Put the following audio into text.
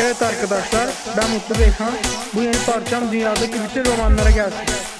Evet arkadaşlar, ben Mutlu Beyhan. Bu yeni parçam dünyadaki bütün romanlara gelsin.